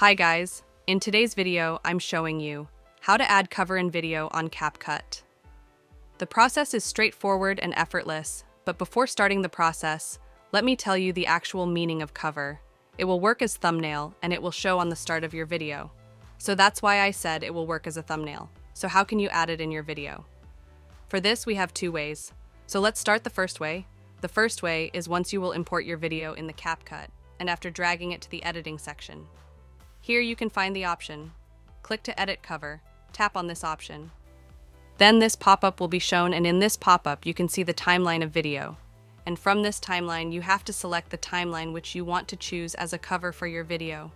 Hi guys, in today's video I'm showing you how to add cover in video on CapCut. The process is straightforward and effortless, but before starting the process, let me tell you the actual meaning of cover. It will work as thumbnail and it will show on the start of your video. So that's why I said it will work as a thumbnail. So how can you add it in your video? For this we have two ways. So let's start the first way. The first way is once you will import your video in the CapCut and after dragging it to the editing section. Here you can find the option. Click to edit cover, tap on this option. Then this pop-up will be shown, and in this pop-up you can see the timeline of video. And from this timeline you have to select the timeline which you want to choose as a cover for your video.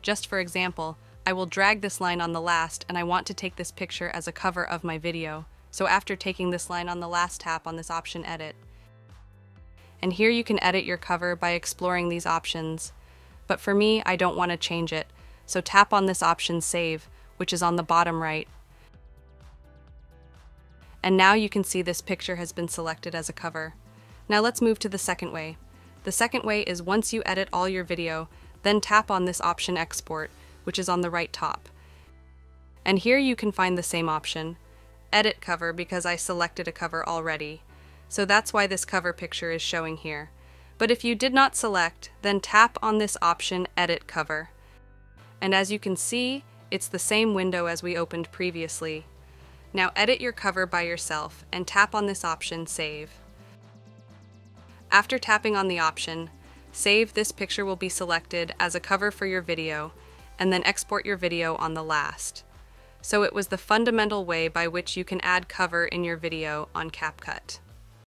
Just for example, I will drag this line on the last and I want to take this picture as a cover of my video. So after taking this line on the last, tap on this option edit. And here you can edit your cover by exploring these options. But for me, I don't want to change it. So tap on this option save, which is on the bottom right. And now you can see this picture has been selected as a cover. Now let's move to the second way. The second way is once you edit all your video, then tap on this option export, which is on the right top. And here you can find the same option, edit cover, because I selected a cover already. So that's why this cover picture is showing here. But if you did not select, then tap on this option edit cover. And as you can see, it's the same window as we opened previously. Now edit your cover by yourself and tap on this option save. After tapping on the option save, this picture will be selected as a cover for your video, and then export your video on the last. So it was the fundamental way by which you can add cover in your video on CapCut.